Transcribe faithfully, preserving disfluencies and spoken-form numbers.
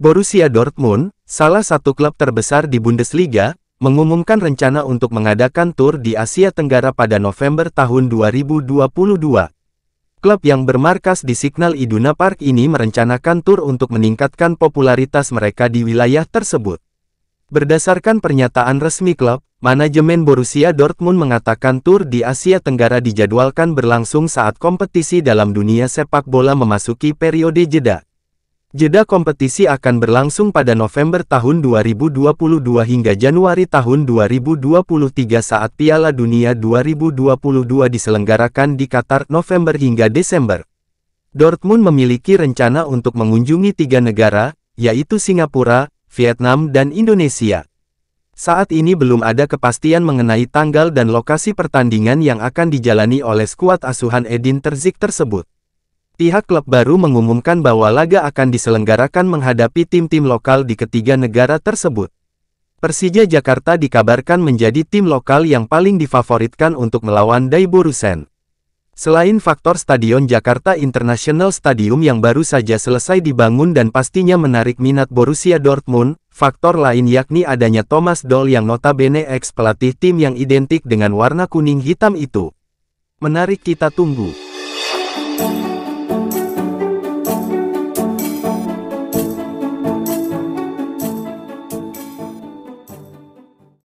Borussia Dortmund, salah satu klub terbesar di Bundesliga, mengumumkan rencana untuk mengadakan tur di Asia Tenggara pada November tahun dua ribu dua puluh dua. Klub yang bermarkas di Signal Iduna Park ini merencanakan tur untuk meningkatkan popularitas mereka di wilayah tersebut. Berdasarkan pernyataan resmi klub, manajemen Borussia Dortmund mengatakan tur di Asia Tenggara dijadwalkan berlangsung saat kompetisi dalam dunia sepak bola memasuki periode jeda. Jeda kompetisi akan berlangsung pada November tahun dua ribu dua puluh dua hingga Januari tahun dua ribu dua puluh tiga saat Piala Dunia dua ribu dua puluh dua diselenggarakan di Qatar November hingga Desember. Dortmund memiliki rencana untuk mengunjungi tiga negara, yaitu Singapura, Vietnam dan Indonesia. Saat ini belum ada kepastian mengenai tanggal dan lokasi pertandingan yang akan dijalani oleh skuad asuhan Edin Terzik tersebut. Pihak klub baru mengumumkan bahwa laga akan diselenggarakan menghadapi tim-tim lokal di ketiga negara tersebut. Persija Jakarta dikabarkan menjadi tim lokal yang paling difavoritkan untuk melawan Borussia. Selain faktor Stadion Jakarta International Stadium yang baru saja selesai dibangun dan pastinya menarik minat Borussia Dortmund, faktor lain yakni adanya Thomas Doll yang notabene ex-pelatih tim yang identik dengan warna kuning hitam itu. Menarik, kita tunggu.